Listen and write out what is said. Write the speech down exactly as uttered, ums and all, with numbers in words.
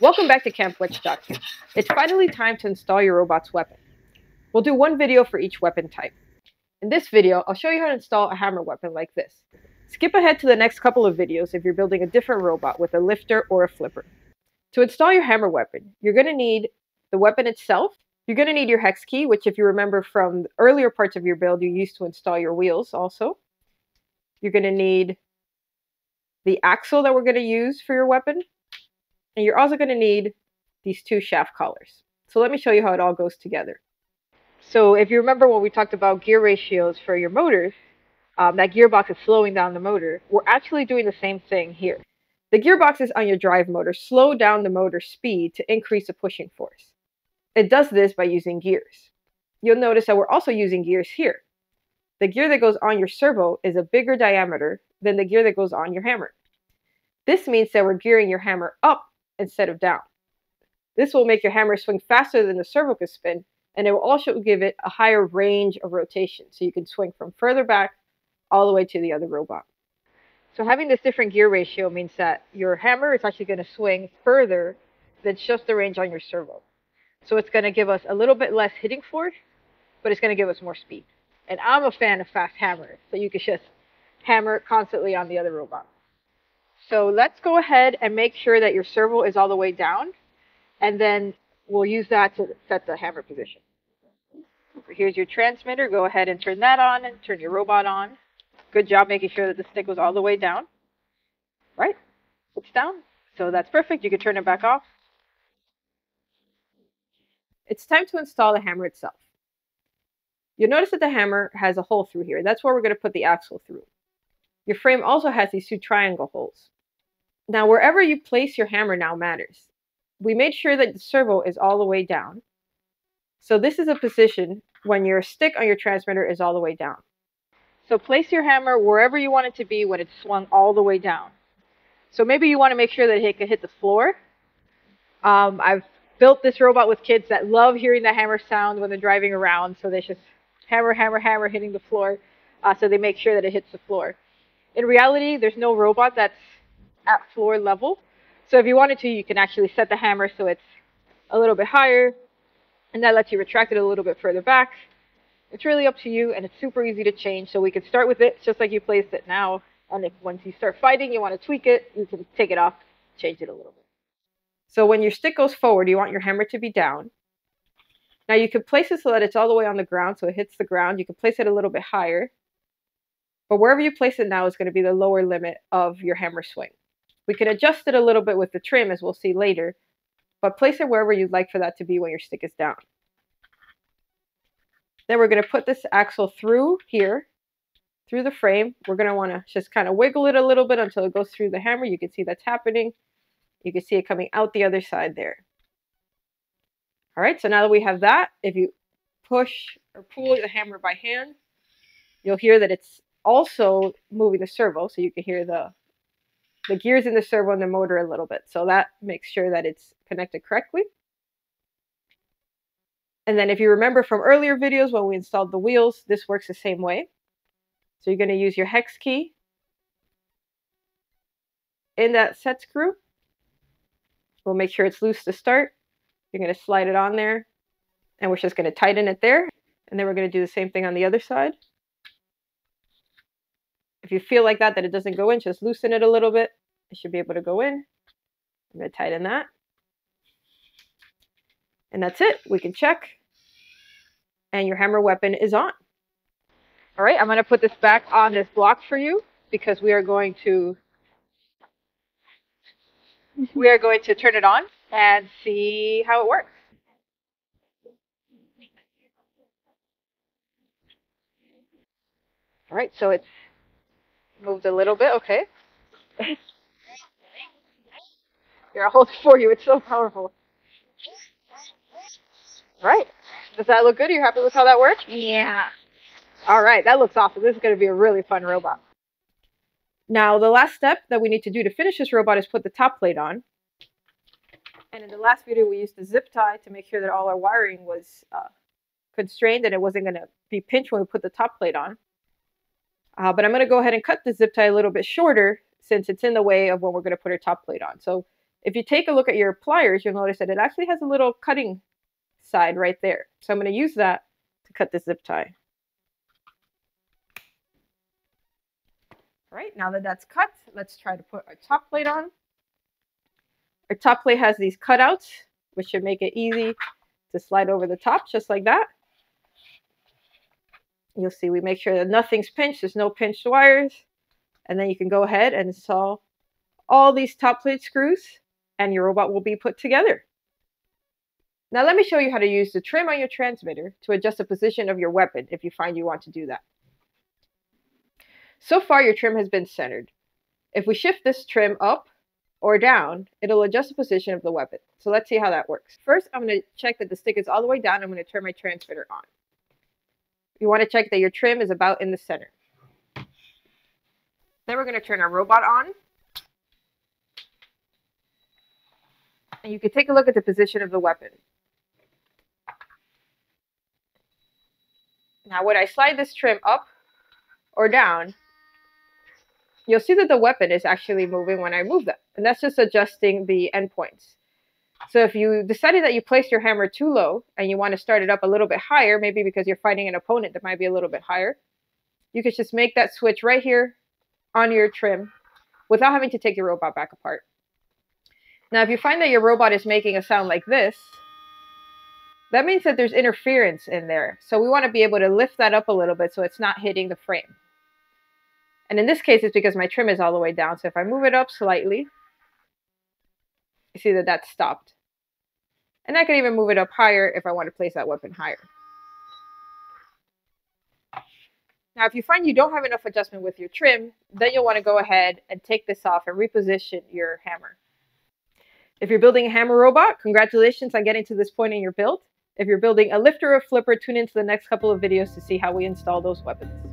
Welcome back to Camp Witch Doctor. It's finally time to install your robot's weapon. We'll do one video for each weapon type. In this video, I'll show you how to install a hammer weapon like this. Skip ahead to the next couple of videos if you're building a different robot with a lifter or a flipper. To install your hammer weapon, you're going to need the weapon itself. You're going to need your hex key, which if you remember from earlier parts of your build, you used to install your wheels also. You're going to need the axle that we're going to use for your weapon. And you're also going to need these two shaft collars. So let me show you how it all goes together. So if you remember when we talked about gear ratios for your motors, um, that gearbox is slowing down the motor. We're actually doing the same thing here. The gearboxes on your drive motor slow down the motor speed to increase the pushing force. It does this by using gears. You'll notice that we're also using gears here. The gear that goes on your servo is a bigger diameter than the gear that goes on your hammer. This means that we're gearing your hammer up instead of down. This will make your hammer swing faster than the servo can spin, and it will also give it a higher range of rotation, so you can swing from further back all the way to the other robot. So having this different gear ratio means that your hammer is actually going to swing further than just the range on your servo. So it's going to give us a little bit less hitting force, but it's going to give us more speed. And I'm a fan of fast hammers, so you can just hammer constantly on the other robot. So let's go ahead and make sure that your servo is all the way down, and then we'll use that to set the hammer position. Here's your transmitter. Go ahead and turn that on and turn your robot on. Good job making sure that the stick was all the way down. Right? It's down. So that's perfect. You can turn it back off. It's time to install the hammer itself. You'll notice that the hammer has a hole through here. That's where we're going to put the axle through. Your frame also has these two triangle holes. Now, wherever you place your hammer now matters. We made sure that the servo is all the way down. So this is a position when your stick on your transmitter is all the way down. So place your hammer wherever you want it to be when it's swung all the way down. So maybe you want to make sure that it can hit the floor. Um, I've built this robot with kids that love hearing the hammer sound when they're driving around. So they just hammer, hammer, hammer, hitting the floor. Uh, so they make sure that it hits the floor. In reality, there's no robot that's at floor level. So if you wanted to, you can actually set the hammer so it's a little bit higher, and that lets you retract it a little bit further back. It's really up to you, and it's super easy to change. So we can start with it just like you placed it now, and if once you start fighting, you want to tweak it, you can take it off, change it a little bit. So when your stick goes forward, you want your hammer to be down. Now you can place it so that it's all the way on the ground, so it hits the ground. You can place it a little bit higher, but wherever you place it now is going to be the lower limit of your hammer swing. We can adjust it a little bit with the trim, as we'll see later, but place it wherever you'd like for that to be when your stick is down. Then we're going to put this axle through here, through the frame. We're going to want to just kind of wiggle it a little bit until it goes through the hammer. You can see that's happening. You can see it coming out the other side there. All right, so now that we have that, if you push or pull the hammer by hand, you'll hear that it's also moving the servo, so you can hear the the gears in the servo and the motor a little bit. So that makes sure that it's connected correctly. And then if you remember from earlier videos when we installed the wheels, this works the same way. So you're going to use your hex key in that set screw. We'll make sure it's loose to start. You're going to slide it on there, and we're just going to tighten it there. And then we're going to do the same thing on the other side. If you feel like that, that it doesn't go in, just loosen it a little bit. It should be able to go in. I'm going to tighten that. And that's it. We can check. And your hammer weapon is on. All right, I'm going to put this back on this block for you because we are going to we are going to turn it on and see how it works. All right, so it's moved a little bit, okay. Here, I'll hold it for you. It's so powerful. Right. Does that look good? Are you happy with how that worked? Yeah. All right. That looks awesome. This is going to be a really fun robot. Now, the last step that we need to do to finish this robot is put the top plate on. And in the last video, we used the zip tie to make sure that all our wiring was uh, constrained and it wasn't going to be pinched when we put the top plate on. Uh, but I'm going to go ahead and cut the zip tie a little bit shorter since it's in the way of when we're going to put our top plate on. So If you take a look at your pliers, you'll notice that it actually has a little cutting side right there. So I'm going to use that to cut this zip tie. All right, now that that's cut, let's try to put our top plate on. Our top plate has these cutouts, which should make it easy to slide over the top, just like that. You'll see we make sure that nothing's pinched, there's no pinched wires. And then you can go ahead and install all these top plate screws and your robot will be put together. Now let me show you how to use the trim on your transmitter to adjust the position of your weapon if you find you want to do that. So far your trim has been centered. If we shift this trim up or down, it'll adjust the position of the weapon. So let's see how that works. First, I'm going to check that the stick is all the way down. I'm going to turn my transmitter on. You want to check that your trim is about in the center. Then we're going to turn our robot on. And you can take a look at the position of the weapon. Now when I slide this trim up or down, you'll see that the weapon is actually moving when I move them. And that's just adjusting the endpoints. So if you decided that you placed your hammer too low and you want to start it up a little bit higher, maybe because you're fighting an opponent that might be a little bit higher, you could just make that switch right here on your trim without having to take your robot back apart. Now, if you find that your robot is making a sound like this, that means that there's interference in there. So we want to be able to lift that up a little bit so it's not hitting the frame. And in this case, it's because my trim is all the way down. So if I move it up slightly, you see that that's stopped. And I can even move it up higher if I want to place that weapon higher. Now, if you find you don't have enough adjustment with your trim, then you'll want to go ahead and take this off and reposition your hammer. If you're building a hammer robot, congratulations on getting to this point in your build. If you're building a lifter or flipper, tune into the next couple of videos to see how we install those weapons.